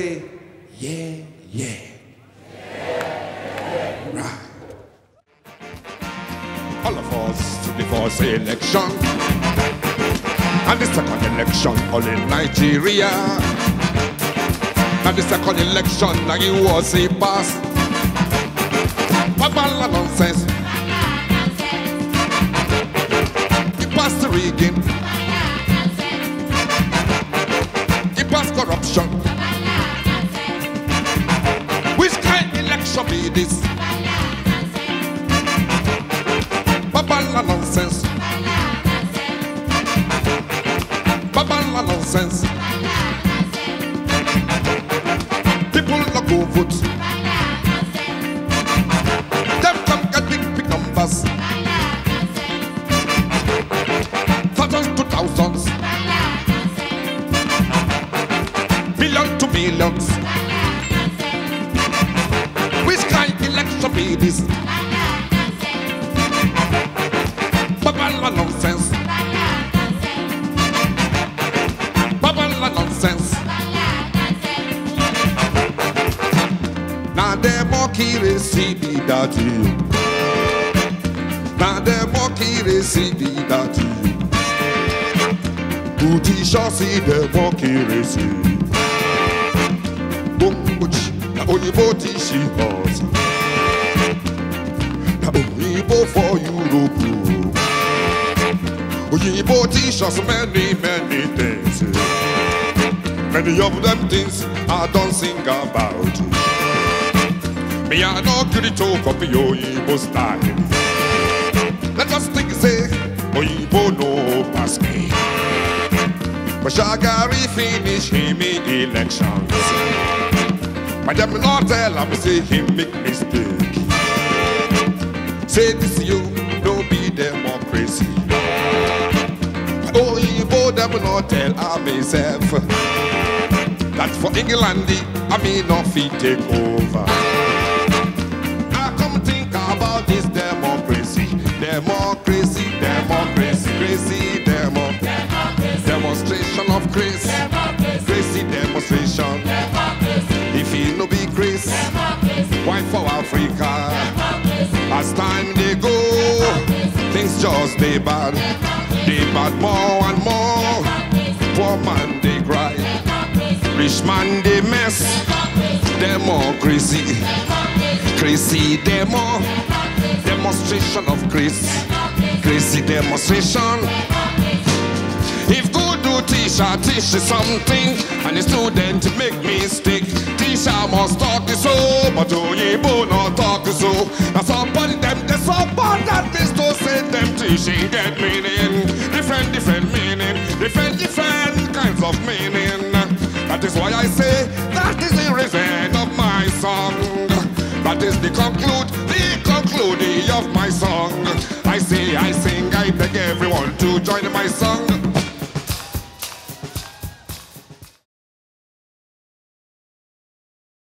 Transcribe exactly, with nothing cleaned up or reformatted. say, yeah, yeah. Yeah, yeah. Right. All of us to the first election, and the second election all in Nigeria. And the second election, and it was a pass. Papa London says, he passed the rigging, he passed corruption. Which kind of election be this? Babala nonsense. Babala nonsense. People not go vote. Them come get big, big numbers. Thousands to thousands. Millions to millions. Which kind of election be this? Babala nonsense. Babala nonsense. Now they mock here, see the daddy. Now they mock here, see the daddy. Who shall see the mock here, see? Bumbuch, now only body she has. Now only for Europe. Oyibo teach us many, many things. Many of them things I don't sing about. Me I no gree to copy Oyibo style. Let us think, say, Oyibo no pass me. But Shagari finish him elections. But them not tell him, say he make mistake. Say this you, no be democracy. Oh, you both them not tell I myself that for England I may not fit take over. I come think about this democracy, democracy, democracy, crazy demo, democracy. Demonstration of grace, democracy. Crazy demonstration. Democracy. If you no be grace, democracy. Why for Africa? Democracy. As time they go, democracy. Things just they bad. Democracy. They bad more and more. Poor man they cry. Rich man they mess. Democracy. Crazy demo. Demonstration of grace. Crazy demonstration. If good do teacher teach you something and the student make mistake, teacher must talk this so, but Oyibo not talk so. Now somebody them they so bad that this to say them teaching get meaning. Different, different meaning, different, different kinds of meaning. That is why I say that is the reason of my song. That is the conclude, the concluding of my song. I say, I sing, I beg everyone to join my song.